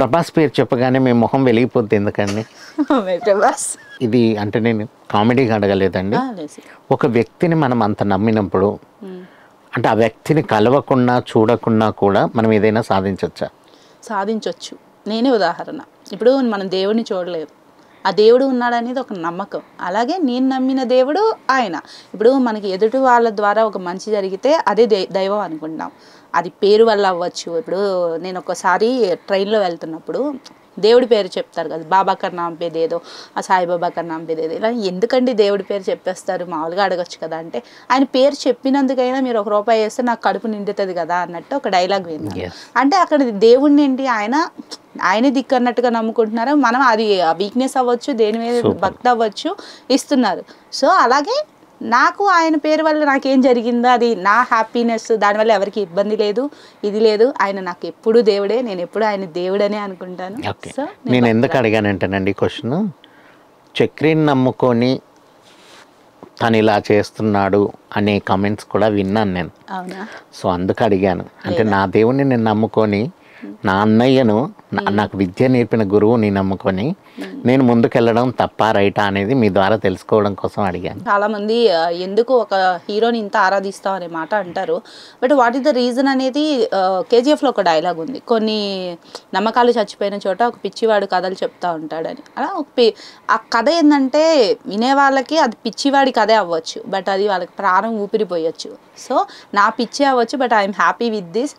ప్రభాస్ పేరు చెప్పగానే మీ మొహం వెలిగిపోద్ది ఎందుకండి? ప్రభాస్ ఇది అంటే నేను కామెడీగా అడగలేదండి. ఒక వ్యక్తిని మనం అంత నమ్మినప్పుడు అంటే ఆ వ్యక్తిని కలవకుండా చూడకుండా కూడా మనం ఏదైనా సాధించవచ్చా? సాధించవచ్చు. నేనే ఉదాహరణ. ఇప్పుడు మనం దేవుడిని చూడలేదు, ఆ దేవుడు ఉన్నాడనేది ఒక నమ్మకం. అలాగే నేను నమ్మిన దేవుడు ఆయన. ఇప్పుడు మనకి ఎదుటి వాళ్ళ ద్వారా ఒక మంచి జరిగితే అదే దైవం అనుకుంటాం. అది పేరు వల్ల అవ్వచ్చు. ఇప్పుడు నేను ఒకసారి ట్రైన్లో వెళ్తున్నప్పుడు దేవుడి పేరు చెప్తారు కదా, బాబా కర్నాం పేదేదో, ఆ సాయిబాబా కర్నాం పేదేదో, ఇలా ఎందుకండి దేవుడి పేరు చెప్పేస్తారు, మామూలుగా అడగచ్చు కదా అంటే, ఆయన పేరు చెప్పినందుకైనా మీరు ఒక రూపాయి వేస్తే నాకు కడుపు నిండుతుంది కదా అన్నట్టు ఒక డైలాగ్ విన్నాను. అంటే అక్కడ దేవుడిని ఏంటి ఆయనే దిక్కు అన్నట్టుగా నమ్ముకుంటున్నారు మనం. అది వీక్నెస్ అవ్వచ్చు, దేని మీద భక్తి అవ్వచ్చు, ఇస్తున్నారు. సో అలాగే నాకు ఆయన పేరు వల్ల నాకేం జరిగిందో అది నా హ్యాపీనెస్, దానివల్ల ఎవరికి ఇబ్బంది లేదు, ఇది లేదు. ఆయన నాకు ఎప్పుడు దేవుడే, నేను ఎప్పుడు ఆయన దేవుడనే అనుకుంటాను. సో నేను ఎందుకు అడిగానంటేనండి క్వశ్చన్, చక్రిని నమ్ముకొని తను ఇలా చేస్తున్నాడు అనే కామెంట్స్ కూడా విన్నాను నేను. అవునా? సో అందుకు అడిగాను. అంటే నా దేవుడిని నేను నమ్ముకొని, నా అన్నయ్యను, నాకు విద్య నేర్పిన గురువుని నమ్ముకొని నేను ముందుకెళ్ళడం తప్ప రైటా అనేది మీ ద్వారా తెలుసుకోవడం కోసం అడిగాను. చాలామంది ఎందుకు ఒక హీరోని ఇంత ఆరాధిస్తాం అనే మాట అంటారు, but what is the reason అనేది కేజీఎఫ్లో ఒక డైలాగ్ ఉంది, కొన్ని నమ్మకాలు చచ్చిపోయిన చోట ఒక పిచ్చివాడు కథలు చెప్తా ఉంటాడని. అలా ఆ కథ ఏంటంటే వినేవాళ్ళకి అది పిచ్చివాడి కథే అవ్వచ్చు, బట్ అది వాళ్ళకి ప్రాణం ఊపిరిపోయచ్చు. సో నా పిచ్చి అవ్వచ్చు, but I'm happy with this.